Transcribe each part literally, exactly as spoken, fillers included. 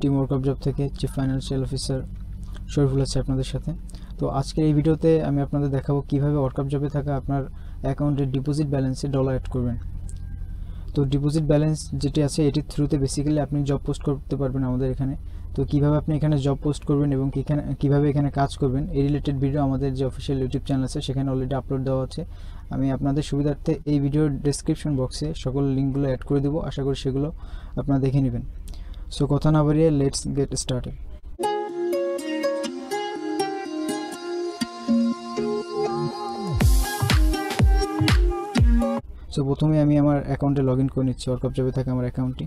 Team workup job থেকে chief financial officer Shariful আছে আপনাদের সাথে। তো আজকের এই ভিডিওতে আমি আপনাদের দেখাবো কীভাবে ওয়ার্কআপ জবে থাকা আপনার অ্যাকাউন্টের ডিপোজিট ব্যালেন্সে ডলার অ্যাড করবেন। তো ডিপোজিট ব্যালেন্স যেটি আছে এটির থ্রুতে বেসিক্যালি আপনি জব পোস্ট করতে পারবেন আমাদের এখানে। তো কীভাবে আপনি এখানে জব পোস্ট করবেন এবং এখানে কীভাবে এখানে কাজ করবেন এই রিলেটেড ভিডিও আমাদের যে অফিসিয়াল ইউটিউব চ্যানেল আছে সেখানে অলরেডি আপলোড দেওয়া আছে। আমি আপনাদের সুবিধার্থে এই ভিডিওর ডেসক্রিপশন বক্সে সকল লিঙ্কগুলো অ্যাড করে দেবো, আশা করি সেগুলো আপনারা দেখে নেবেন। সো কথা না বাড়িয়ে লেটস গেট স্টার্টেড। সো প্রথমে আমি আমার অ্যাকাউন্টে লগ ইন করে নিচ্ছি, ওয়ার্কআপ জবে থাকা আমার অ্যাকাউন্টটি।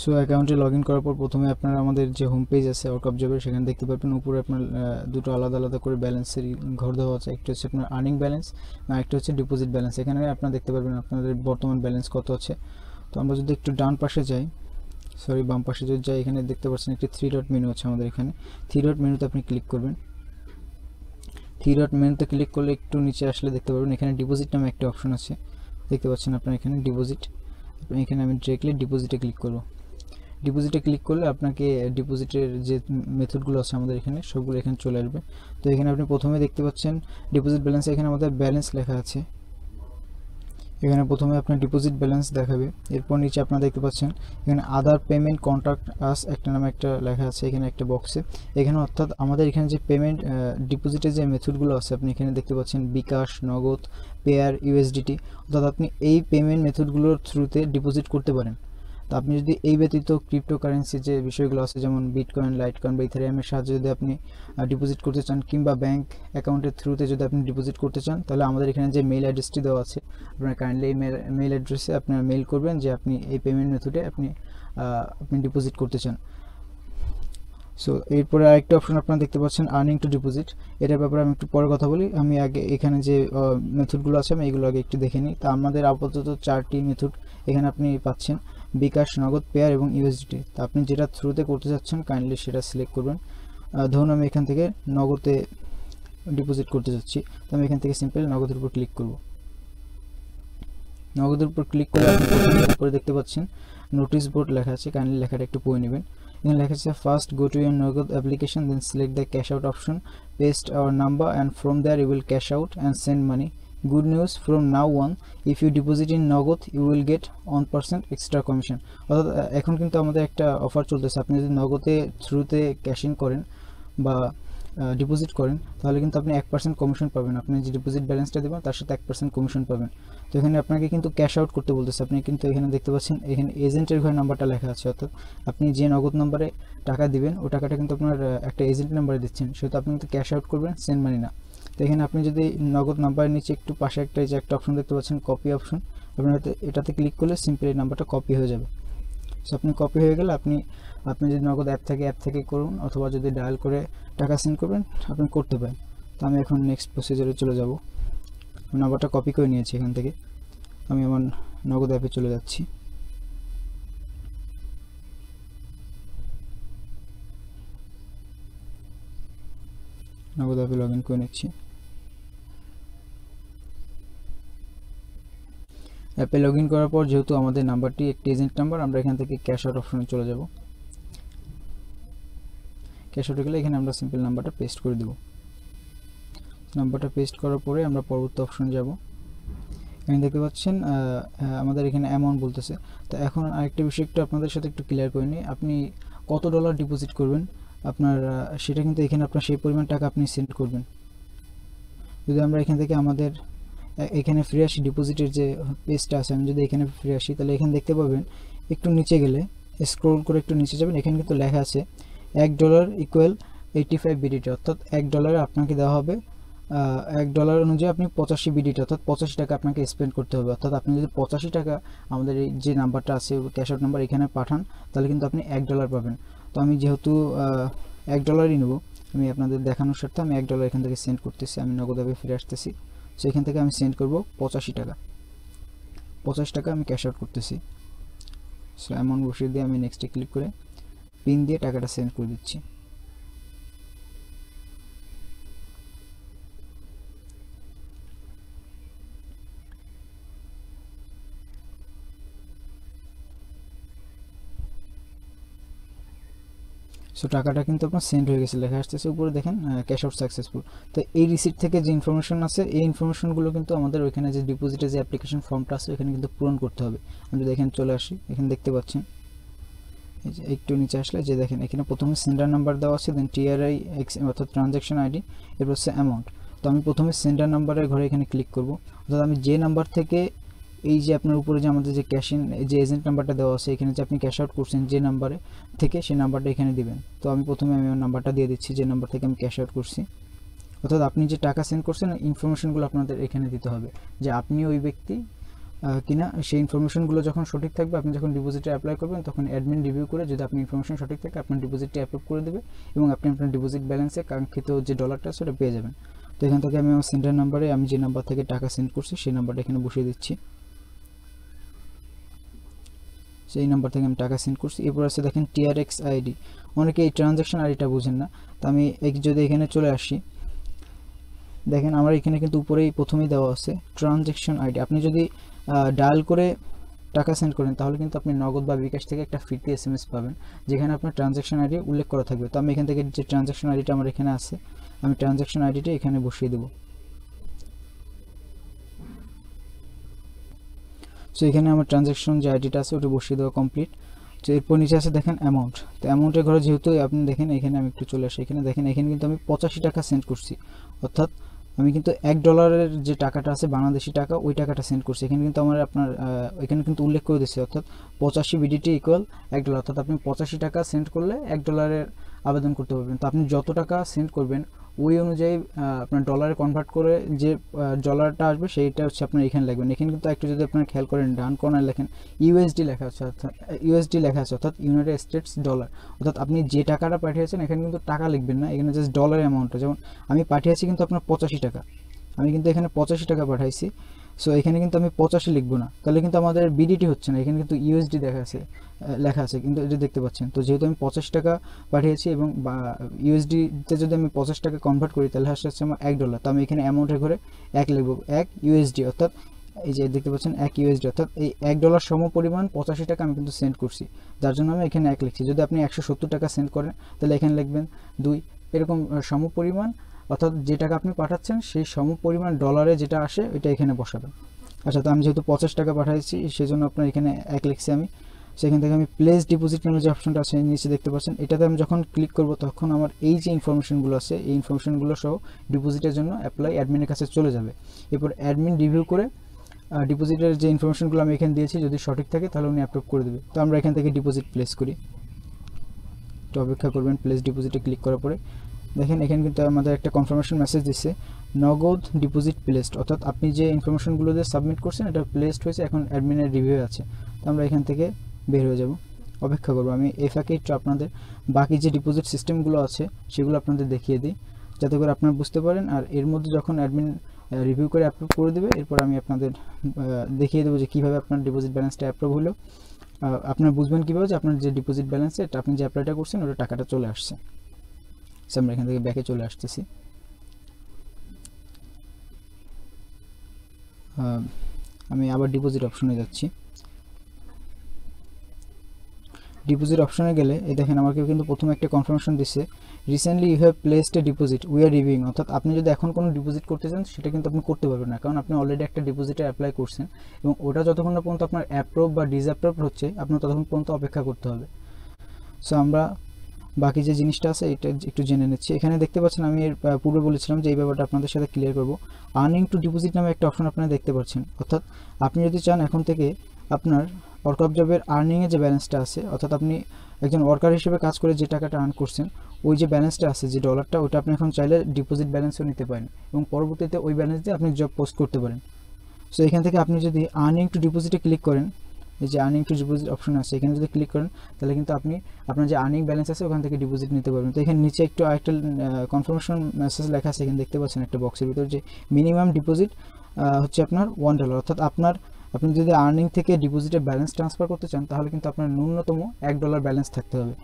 সো অ্যাকাউন্টে লগ ইন করার পর প্রথমে আপনারা আমাদের যে হোম পেজ আছে ওয়ার্কআপ জবের সেখানে দেখতে পারবেন উপরে আপনার দুটো আলাদা আলাদা করে ব্যালেন্সের ঘর দেওয়া আছে। একটা হচ্ছে আপনার আর্নিং ব্যালেন্স আর একটা হচ্ছে ডিপোজিট ব্যালেন্স। এখানে আপনারা দেখতে পারবেন আপনাদের বর্তমান ব্যালেন্স কত আছে। তো আমরা যদি একটু ডান পাশে যাই, সরি বাম পাশে যদি যাই, এখানে দেখতে পাচ্ছেন একটি থ্রি ডট মেনু আছে আমাদের এখানে। থ্রি ডট মেনুতে আপনি ক্লিক করবেন। থ্রি ডট মেনুতে ক্লিক করলে একটু নিচে আসলে দেখতে পারবেন এখানে ডিপোজিট নামে একটা অপশন আছে, দেখতে পাচ্ছেন আপনার এখানে ডিপোজিট। আপনি এখানে আমি ডিরেক্টলি ডিপোজিটে ক্লিক করব। ডিপোজিটে ক্লিক করলে আপনাকে ডিপোজিটের যে মেথডগুলো আছে আমাদের এখানে সবগুলো এখানে চলে আসবে। তো এখানে আপনি প্রথমে দেখতে পাচ্ছেন ডিপোজিট ব্যালেন্স, এখানে আমাদের ব্যালেন্স লেখা আছে। এখানে প্রথমে আপনার ডিপোজিট ব্যালেন্স দেখাবে, এরপর নিচে আপনারা দেখতে পাচ্ছেন এখানে আদার পেমেন্ট কন্ট্যাক্ট আস একটা নামে একটা লেখা আছে এখানে একটা বক্সে। এখানে অর্থাৎ আমাদের এখানে যে পেমেন্ট ডিপোজিটের যে মেথডগুলো আছে আপনি এখানে দেখতে পাচ্ছেন বিকাশ, নগদ, পেয়ার, ইউএসডিটি, অর্থাৎ আপনি এই পেমেন্ট মেথডগুলোর থ্রুতে ডিপোজিট করতে পারেন। তো আপনি যদি এই ব্যতীত ক্রিপ্টোকারেন্সি যে বিষয়গুলো আছে যেমন বিটকয়েন, লাইটকয়েন বা ইথেরিয়ামের সাহায্যে যদি আপনি ডিপোজিট করতে চান কিংবা ব্যাঙ্ক অ্যাকাউন্টের থ্রুতে যদি আপনি ডিপোজিট করতে চান, তাহলে আমাদের এখানে যে মেইল অ্যাড্রেসটি দেওয়া আছে আপনার কাইন্ডলি এই মেইল অ্যাড্রেসে আপনার মেইল করবেন যে আপনি এই পেমেন্ট মেথডে আপনি আপনি ডিপোজিট করতে চান। সো এরপরে আরেকটা অপশন আপনারা দেখতে পাচ্ছেন আর্নিং টু ডিপোজিট, এটার ব্যাপারে আমি একটু পরে কথা বলি। আমি আগে এখানে যে মেথডগুলো আছে আমি এগুলো আগে একটু দেখে নিই। তা আমাদের আপাতত চারটি মেথড এখানে আপনি পাচ্ছেন, বিকাশ, নগদ, পেয়ার এবং ইউএসডিটি। তা আপনি যেটা থ্রুতে করতে চাচ্ছেন কাইন্ডলি সেটা সিলেক্ট করবেন। ধরুন আমি এখান থেকে নগদে ডিপোজিট করতে চাচ্ছি, তো আমি এখান থেকে সিম্পল নগদের উপর ক্লিক করব। নগদের উপর ক্লিক করে উপরে দেখতে পাচ্ছেন নোটিশ বোর্ড লেখা আছে, কাইন্ডলি লেখাটা একটু পড়ে নেবেন। এখানে লেখা আছে first go to your Nagad application, then select the cash out option, paste our number and from there you will cash out and send money. Good news, from now on if you deposit in Nagad you will get one percent extra commission. অর্থাৎ এখন কিন্তু আমাদের একটা offer চলতেছে, আপনি যদি নগদে থ্রুতে ক্যাশ ইন করেন বা ডিপোজিট করেন তাহলে কিন্তু আপনি এক পার্সেন্ট কমিশন পাবেন। আপনি যে ডিপোজিট ব্যালেন্সটা দেবেন তার সাথে এক পার্সেন্ট কমিশন পাবেন। তো এখানে আপনাকে কিন্তু ক্যাশ আউট করতে বলতেছে। আপনি কিন্তু এখানে দেখতে পাচ্ছেন এখানে এজেন্টের ঘরে নাম্বারটা লেখা আছে, অর্থাৎ আপনি যে নগদ নাম্বারে টাকা দিবেন ও টাকাটা কিন্তু আপনার একটা এজেন্ট নাম্বারে দিচ্ছেন, সেহেতু আপনি কিন্তু ক্যাশ আউট করবেন, সেন্ড মানি না। তো এখানে আপনি যদি নগদ নাম্বারের নিচে একটু পাশে একটা যে একটা অপশন দেখতে পাচ্ছেন কপি অপশন, আপনার এটাতে ক্লিক করলে সিম্পলি এই নাম্বারটা কপি হয়ে যাবে। সো আপনি কপি হয়ে গেলে আপনি আপনি যদি নগদ অ্যাপ থাকে অ্যাপ থেকে করুন, অথবা যদি ডায়াল করে টাকা সেন্ড করবেন আপনি করতে পারেন। তো আমি এখন নেক্সট প্রসিজারে চলে যাব। নাম্বারটা কপি করে নিয়েছি এখান থেকে, আমি আমার নগদ অ্যাপে চলে যাচ্ছি। নগদ অ্যাপে লগ ইন করে নিচ্ছি। অ্যাপে লগ ইন করার পর যেহেতু আমাদের নাম্বারটি একটি এজেন্ট নাম্বার, আমরা এখান থেকে ক্যাশ আউট অপশনে চলে যাব। ক্যাশ আউটে গেলে এখানে আমরা সিম্পল নাম্বারটা পেস্ট করে দেব। নাম্বারটা পেস্ট করার পরে আমরা পরবর্তী অপশন যাব। এখানে দেখতে পাচ্ছেন আমাদের এখানে অ্যামাউন্ট বলতেছে। তো এখন আরেকটা বিষয় একটু আপনাদের সাথে একটু ক্লিয়ার করে নিই, আপনি কত ডলার ডিপোজিট করবেন আপনার সেটা কিন্তু এখানে আপনার সেই পরিমাণ টাকা আপনি সেন্ড করবেন। যদি আমরা এখান থেকে আমাদের এখানে ফিরে আসি ডিপোজিটের যে পেজটা আছে, আমি যদি এখানে ফিরে আসি তাহলে এখানে দেখতে পাবেন একটু নিচে গেলে স্ক্রোল করে একটু নিচে যাবেন, এখানে কিন্তু লেখা আছে এক dollar equal eighty five BDT, অর্থাৎ এক ডলারে আপনাকে দেওয়া হবে এক ডলার অনুযায়ী আপনি পঁচাশি বিডিটি অর্থাৎ পঁচাশি টাকা আপনাকে স্পেন্ড করতে হবে। অর্থাৎ আপনি যদি পঁচাশি টাকা আমাদের এই যে নাম্বারটা আছে ক্যাশ আউট নাম্বার এখানে পাঠান তাহলে কিন্তু আপনি এক ডলার পাবেন। তো আমি যেহেতু এক ডলারই নেব, আমি আপনাদের দেখানোর স্বার্থে আমি এক ডলার এখান থেকে সেন্ড করতেছি। আমি নগদ অ্যাপে ফিরে আসতেছি, সো এখান থেকে আমি সেন্ড করব পঁচাশি টাকা, পঁচাশি টাকা আমি ক্যাশ আউট করতেছি। সো অ্যামাউন্ট বসিয়ে দিয়ে আমি নেক্সটে ক্লিক করে পিন দিয়ে টাকাটা সেন্ড করে দিচ্ছি। सो टाकाटा किन्तु आपनार सेंड हो गेछे लेखा आसछे ऊपर देखें कैश आउट सक्सेसफुल। तो ये रिसिप्ट थेके जे इनफरमेशन आछे ये इनफरमेशनगुलो किन्तु आमादेर ओइखाने जे डिपोजिटे जे एप्लीकेशन फर्मटा आछे ओइखाने किन्तु पूरण करते होबे। आमरा देखें चले आसि एखाने देखते पाच्छेन एकटू नीचे आसले जे देखें एखाने प्रथमे सेंडार नम्बर देवा आछे देन टीआरआई एक्स अर्थात ट्रांजैक्शन आईडी एरपर होच्छे अ্যামাউন্ট। तो आमी प्रथमे सेंडार नम्बरेर घरे एखाने क्लिक करब अर्थात आमी जे नम्बर थेके এই যে আপনার উপরে যে আমাদের যে ক্যাশ ইন যে এজেন্ট নাম্বারটা দেওয়া আছে এখানে যে আপনি ক্যাশ আউট করছেন যে নম্বরে থেকে সেই নাম্বারটা এখানে দিবেন। তো আমি প্রথমে আমি নাম্বারটা দিয়ে দিচ্ছি যে নাম্বার থেকে আমি ক্যাশ আউট করছি অর্থাৎ আপনি যে টাকা সেন্ড করছেন ইনফরমেশনগুলো আপনাদের এখানে দিতে হবে যে আপনি ওই ব্যক্তি কিনা। সেই ইনফরমেশনগুলো যখন সঠিক থাকবে আপনি যখন ডিপোজিটে অ্যাপ্লাই করবেন তখন অ্যাডমিন রিভিউ করে যদি আপনি ইনফরমেশন সঠিক থাকে আপনার ডিপোজিটটি অ্যাপ্রুভ করে দেবে এবং আপনি আপনার ডিপোজিট ব্যালেন্সে কাঙ্ক্ষিত যে ডলারটা সেটা পেয়ে যাবেন। তো এখান থেকে আমি আমার সেন্টার নাম্বারে আমি যে নাম্বার থেকে টাকা সেন্ড করছি সেই নাম্বারটা এখানে বসিয়ে দিচ্ছি। এই নাম্বার থেকে আমি টাকা সেন্ড করছি। এরপর আছে দেখেন টিআরএক্স আইডি, অনেকে এই ট্রানজাকশন আইডিটা বুঝেন না। তো আমি এক যদি এখানে চলে আসি দেখেন আমার এখানে কিন্তু উপরেই প্রথমেই দেওয়া আছে ট্রানজাকশন আইডি। আপনি যদি ডায়াল করে টাকা সেন্ড করেন তাহলে কিন্তু আপনি নগদ বা বিকাশ থেকে একটা ফ্রিতে এসএমএস পাবেন যেখানে আপনার ট্রানজাকশন আইডি উল্লেখ করা থাকবে। তো আমি এখান থেকে যে ট্রানজাকশন আইডিটা আমার এখানে আছে আমি ট্রানজাকশন আইডিটা এখানে বসিয়ে দেবো। সো এখানে আমার ট্রানজাকশন যে আইডিটা আছে ওটা বসিয়ে দেওয়া কমপ্লিট। তো এরপর নিচে আছে দেখেন অ্যামাউন্ট। তো অ্যামাউন্টের ঘরে যেহেতু আপনি দেখেন এখানে আমি একটু চলে আসি এখানে দেখেন এখানে কিন্তু আমি পঁচাশি টাকা সেন্ড করছি অর্থাৎ আমি কিন্তু এক ডলারের যে টাকাটা আছে বাংলাদেশি টাকা ওই টাকাটা সেন্ড করছি। এখানে কিন্তু আমার আপনার এখানে কিন্তু উল্লেখ করে দিয়েছে অর্থাৎ পঁচাশি বিডিটি ইকুয়াল এক ডলার অর্থাৎ আপনি পঁচাশি টাকা সেন্ড করলে এক ডলারের আবেদন করতে পারবেন। তো আপনি যত টাকা সেন্ড করবেন ওই অনুযায়ী আপনার ডলারে কনভার্ট করে যে ডলারটা আসবে সেইটা হচ্ছে আপনার এখানে লাগবেন। এখানে কিন্তু একটু যদি আপনার খেয়াল করেন ডান কর্নার লেখেন ইউএসডি লেখা আছে অর্থাৎ ইউএসডি লেখা আছে অর্থাৎ ইউনাইটেড স্টেটস ডলার অর্থাৎ আপনি যে টাকাটা পাঠিয়েছেন এখানে কিন্তু টাকা লিখবেন না এখানে জাস্ট ডলার অ্যামাউন্টটা। যেমন আমি পাঠিয়েছি কিন্তু আপনার পঁচাশি টাকা আমি কিন্তু এখানে পঁচাশি টাকা পাঠাইছি। সো এখানে কিন্তু আমি পঁচাশি লিখবো না তাহলে কিন্তু আমাদের বিডিটি হচ্ছে না এখানে কিন্তু ইউএসডি দেখা আছে লেখা আছে কিন্তু এটা দেখতে পাচ্ছেন। তো যেহেতু আমি পঁচাশি টাকা পাঠিয়েছি এবং ইউএসডিতে যদি আমি পঁচাশি টাকা কনভার্ট করি তাহলে আসছে আমার এক ডলার। তো আমি এখানে অ্যামাউন্টের ঘরে এক লিখবো এক ইউএসডি অর্থাৎ এই যে দেখতে পাচ্ছেন এক ইউএসডি অর্থাৎ এই এক ডলার সম পরিমাণ পঁচাশি টাকা আমি কিন্তু সেন্ড করছি যার জন্য আমি এখানে এক লিখছি। যদি আপনি একশো সত্তর টাকা সেন্ড করেন তাহলে এখানে লিখবেন দুই এরকম সম পরিমাণ অর্থাৎ যে টাকা আপনি পাঠাচ্ছেন সেই সম পরিমাণ ডলারে যেটা আসে ওইটা এখানে বসাবেন। আচ্ছা তো আমি যেহেতু পঁচাশ টাকা পাঠাইছি সেজন্য আপনার এখানে এক লিখছি আমি। সেখান থেকে আমি প্লেস ডিপোজিট নামে যে অপশনটা আছে নিচে দেখতে পাচ্ছেন এটাতে আমি যখন ক্লিক করব তখন আমার এই যে ইনফরমেশনগুলো আছে এই ইনফরমেশনগুলো সহ ডিপোজিটের জন্য অ্যাপ্লাই অ্যাডমিনের কাছে চলে যাবে। এরপর অ্যাডমিন রিভিউ করে ডিপোজিটের যে ইনফরমেশনগুলো আমি এখানে দিয়েছি যদি সঠিক থাকে তাহলে উনি অ্যাপ্রুভ করে দেবে। তো আমরা এখান থেকে ডিপোজিট প্লেস করি। তো অপেক্ষা করবেন প্লেস ডিপোজিটে ক্লিক করার পরে দেখেন এখানে কিন্তু আমাদের একটা কনফার্মেশন মেসেজ দিচ্ছে নগদ ডিপোজিট প্লেসড অর্থাৎ আপনি যে ইনফরমেশনগুলো দিয়ে সাবমিট করছেন এটা প্লেসড হয়েছে এখন অ্যাডমিনের রিভিউ আছে। তো আমরা এখান থেকে বের হয়ে যাব অপেক্ষা করব। আমি এই ফাঁকে একটু আপনাদের বাকি যে ডিপোজিট সিস্টেমগুলো আছে সেগুলো আপনাদের দেখিয়ে দিই যাতে করে আপনারা বুঝতে পারেন। আর এর মধ্যে যখন অ্যাডমিন রিভিউ করে অ্যাপ্রুভ করে দেবে এরপর আমি আপনাদের দেখিয়ে দেবো যে কীভাবে আপনার ডিপোজিট ব্যালেন্সটা অ্যাপ্রুভ হলো। আপনারা বুঝবেন কীভাবে যে আপনার যে ডিপোজিট ব্যালেন্স এটা আপনি যে অ্যাপ্লাইটা করছেন ওটা টাকাটা চলে আসছে। আমরা এখান থেকে ব্যাকে চলে আসতেছি। আমি আবার ডিপোজিট অপশনে যাচ্ছি। ডিপোজিট অপশনে গেলে এই দেখেন আমাকে কিন্তু প্রথমে একটা কনফার্মেশন দিচ্ছে recently you have placed a deposit we are reviewing অর্থাৎ আপনি যদি এখন কোনো ডিপোজিট করতে চান সেটা কিন্তু আপনি করতে পারবেন না কারণ আপনি অলরেডি একটা ডিপোজিটে অ্যাপ্লাই করছেন এবং ওটা যতক্ষণ না পর্যন্ত আপনার অ্যাপ্রুভ বা ডিসঅ্যাপ্রুভ হচ্ছে আপনার ততক্ষণ পর্যন্ত অপেক্ষা করতে হবে। সো আমরা বাকি যে জিনিসটা আছে এটা একটু জেনে নিচ্ছি। এখানে দেখতে পাচ্ছেন আমি এর পূর্বে বলেছিলাম যে এই ব্যাপারটা আপনাদের সাথে ক্লিয়ার করব। আর্নিং টু ডিপোজিট নামে একটা অপশন আপনারা দেখতে পাচ্ছেন অর্থাৎ আপনি যদি চান এখন থেকে আপনার WorkUpJobের আর্নিংয়ে যে ব্যালেন্সটা আছে অর্থাৎ আপনি একজন ওয়ার্কার হিসেবে কাজ করে যে টাকাটা আর্ন করছেন ওই যে ব্যালেন্সটা আছে যে ডলারটা ওটা আপনি এখন চাইলে ডিপোজিট ব্যালেন্সও নিতে পারেন এবং পরবর্তীতে ওই ব্যালেন্স দিয়ে আপনি জব পোস্ট করতে পারেন। সো এখান থেকে আপনি যদি আর্নিং টু ডিপোজিটে ক্লিক করেন এই যে আর্নিং টু ডিপোজিট অপশন আছে এখানে যদি ক্লিক করেন তাহলে কিন্তু আপনি আপনার যে আর্নিং ব্যালেন্স আছে ওখান থেকে ডিপোজিট নিতে পারবেন। তো এখানে নিচে একটু আরেকটা কনফার্মেশন মেসেজ লেখা আছে এখানে দেখতে পাচ্ছেন একটা বক্সের ভিতর যে মিনিমাম ডিপোজিট হচ্ছে আপনার ওয়ান ডলার অর্থাৎ আপনার আপনি যদি আর্নিং থেকে ডিপোজিটে ব্যালেন্স ট্রান্সফার করতে চান তাহলে কিন্তু আপনার ন্যূনতম এক ডলার ব্যালেন্স থাকতে হবে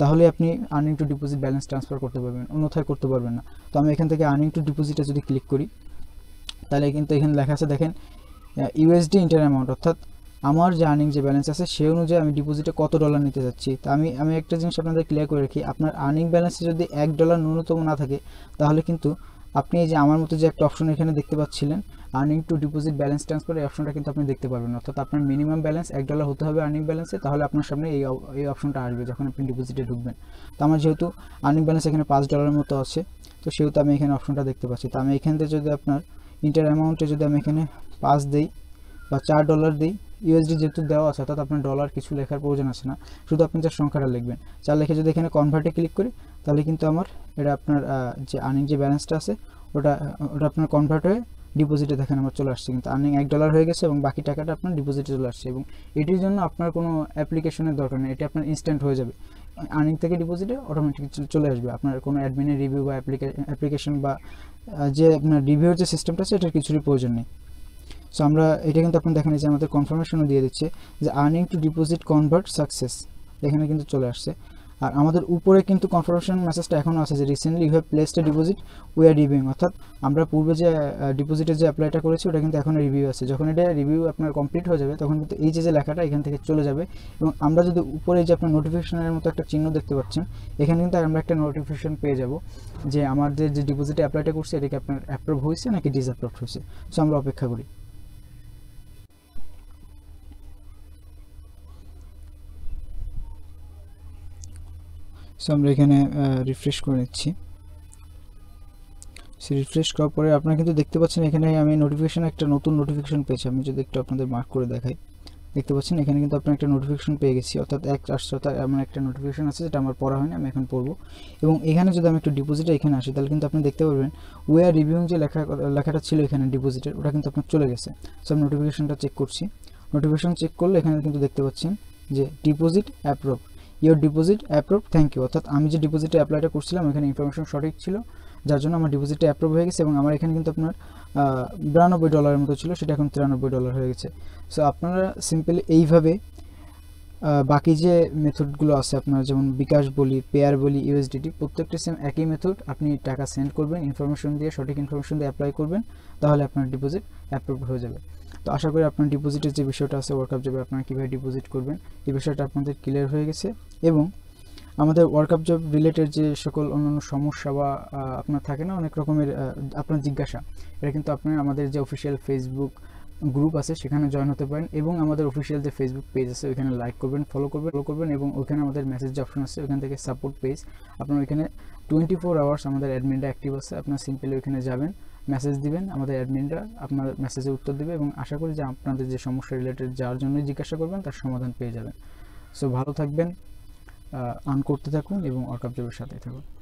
তাহলে আপনি earning to deposit balance transfer করতে পারবেন অন্যথায় করতে পারবেন না। তো আমি এখান থেকে আর্নিং টু ডিপোজিটে যদি ক্লিক করি তাহলে কিন্তু এখানে লেখা আছে দেখেন ইউএসডি ইন্টার অ্যামাউন্ট অর্থাৎ আমার যে আর্নিং যে ব্যালেন্স আছে সেই অনুযায়ী আমি ডিপোজিটে কত ডলার নিতে যাচ্ছি। তো আমি আমি একটা জিনিস আপনাদের ক্লিয়ার করে রাখি, আপনার আর্নিং ব্যালেন্সে যদি এক ডলার ন্যূনতম না থাকে তাহলে কিন্তু আপনি এই যে আমার মতো যে একটা অপশন এখানে দেখতে পাচ্ছিলেন earning to deposit balance transfer, এই অপশনটা কিন্তু আপনি দেখতে পারবেন। অর্থাৎ আপনার মিনিমাম ব্যালেন্স এক ডলার হতে হবে আর্নিং ব্যালেন্সে, তাহলে আপনার সামনে এই এই অপশনটা আসবে যখন আপনি ডিপোজিটে ঢুকবেন। তো আমার যেহেতু আর্নিং ব্যালেন্স এখানে পাঁচ ডলারের মতো আছে, তো সেহেতু আমি এখানে অপশনটা দেখতে পাচ্ছি। তো আমি এখান থেকে যদি আপনার ইন্টার অ্যামাউন্টে যদি আমি এখানে পাঁচ দিই বা চার ডলার দিই, ইউএসডি যেহেতু দেওয়া আছে অর্থাৎ আপনার ডলার কিছু লেখার প্রয়োজন আছে না, শুধু আপনি যার সংখ্যাটা লিখবেন। চার লিখে যদি এখানে কনভার্টে ক্লিক করি তাহলে কিন্তু আমার এটা আপনার যে আর্নিং যে ব্যালেন্সটা আছে ওটা ওটা আপনার কনভার্ট হয়ে ডিপোজিটে দেখেন আমার চলে আসছে, কিন্তু আর্নিং এক ডলার হয়ে গেছে এবং বাকি টাকাটা আপনার ডিপোজিটে চলে আসছে। এবং এটির জন্য আপনার কোনো অ্যাপ্লিকেশনের দরকার নেই, এটি আপনার ইনস্ট্যান্ট হয়ে যাবে, আর্নিং থেকে ডিপোজিটে অটোমেটিক চলে আসবে। আপনার কোনো অ্যাডমিনের রিভিউ বা অ্যাপ্লিকেশন বা যে আপনার রিভিউর যে সিস্টেমটা আছে এটার কিছুরই প্রয়োজন নেই। সো আমরা এটা কিন্তু আপনার দেখেন যে আমাদের কনফার্মেশনও দিয়ে দিচ্ছে যে earning to deposit convert success, এখানে কিন্তু চলে আসছে। আর আমাদের উপরে কিন্তু কনফার্মেশন মেসেজটা এখনও আছে যে recently you have placed a deposit we are reviewing, অর্থাৎ আমরা পূর্বে যে ডিপোজিটের যে অ্যাপ্লাইটা করেছি ওটা কিন্তু এখন রিভিউ আছে। যখন এটা রিভিউ আপনার কমপ্লিট হয়ে যাবে তখন কিন্তু এই যে যে লেখাটা এখান থেকে চলে যাবে। এবং আমরা যদি উপরে যে আপনার নোটিফিকেশনের মতো একটা চিহ্ন দেখতে পাচ্ছেন, এখানে কিন্তু আমরা একটা নোটিফিকেশন পেয়ে যাব যে আমাদের যে ডিপোজিটে অ্যাপ্লাইটা করছে এটাকে আপনার অ্যাপ্রুভ হয়েছে নাকি ডিসঅ্যাপ্রুভ হয়েছে। সো আমরা অপেক্ষা করি। সো আমরা এখানে রিফ্রেশ করে নিচ্ছি। সে রিফ্রেশ করার পরে আপনারা কিন্তু দেখতে পাচ্ছেন এখানে আমি নোটিফিকেশান একটা নতুন নোটিফিকেশান পেয়েছি। আমি যদি একটু আপনাদের মার্ক করে দেখাই, দেখতে পাচ্ছেন এখানে কিন্তু আপনার একটা নোটিফিকেশান পেয়ে গেছি, অর্থাৎ এক আসছে, অর্থাৎ এমন একটা নোটিফিকেশান আছে যেটা আমার পড়া হয়নি, আমি এখন পড়বো। এবং এখানে যদি আমি একটু ডিপোজিটে এখানে আসি তাহলে কিন্তু আপনি দেখতে পারবেন উই আর রিভিউইং যে লেখা লেখাটা ছিল এখানে ডিপোজিটের ওটা কিন্তু আপনার চলে গেছে। সো আমি নোটিফিকেশানটা চেক করছি, নোটিফিকেশান চেক করলে এখানে কিন্তু দেখতে পাচ্ছেন যে deposit approve, your deposit approve, thank you. অর্থাৎ আমি যে ডিপোজিটে অ্যাপ্লাইটা করছিলাম এখানে ইনফরমেশন সঠিক ছিল, যার জন্য আমার ডিপোজিটে অ্যাপ্রুভ হয়ে গেছে। এবং আমার এখানে কিন্তু আপনার বিরানব্বই ডলারের মতো ছিল, সেটা এখন তিরানব্বই ডলার হয়ে গেছে। সো আপনারা সিম্পলি এইভাবে বাকি যে মেথডগুলো আছে আপনার, যেমন বিকাশ বলি, পেয়ার বলি, ইউএসডিটি, প্রত্যেকটা সেম একই মেথড। আপনি টাকা সেন্ড করবেন, ইনফরমেশন দিয়ে, সঠিক ইনফরমেশন দিয়ে অ্যাপ্লাই করবেন, তাহলে আপনার ডিপোজিট অ্যাপ্রুভ হয়ে যাবে। তো আশা করি আপনার ডিপোজিটের যে বিষয়টা আছে ওয়ার্কআপ জবে আপনারা কীভাবে ডিপোজিট করবেন এই বিষয়টা আপনাদের ক্লিয়ার হয়ে গেছে। এবং আমাদের ওয়ার্কআপ জব রিলেটেড যে সকল অন্যান্য সমস্যা বা আপনার থাকে না অনেক রকমের আপনার জিজ্ঞাসা, এটা কিন্তু আপনার আমাদের যে অফিসিয়াল ফেসবুক গ্রুপ আছে সেখানে জয়েন হতে পারেন, এবং আমাদের অফিসিয়াল যে ফেসবুক পেজ আছে ওইখানে লাইক করবেন, ফলো করবেন ফলো করবেন এবং ওইখানে আমাদের মেসেজ যে অপশন আছে ওইখান থেকে সাপোর্ট পেজ আপনার ওইখানে টোয়েন্টি ফোর আওয়ার্স আমাদের অ্যাডমিনটা অ্যাক্টিভ আছে। আপনার সিম্পলি ওইখানে যাবেন, মেসেজ দিবেন, আমাদের অ্যাডমিনরা আপনার মেসেজে উত্তর দেবে এবং আশা করি যে আপনাদের যে সমস্যা রিলেটেড যার জন্য জিজ্ঞাসা করবেন তার সমাধান পেয়ে যাবেন। সো ভালো থাকবেন, আর্ন করতে থাকুন এবং ওয়ার্কআপ জবের সাথে থাকুন।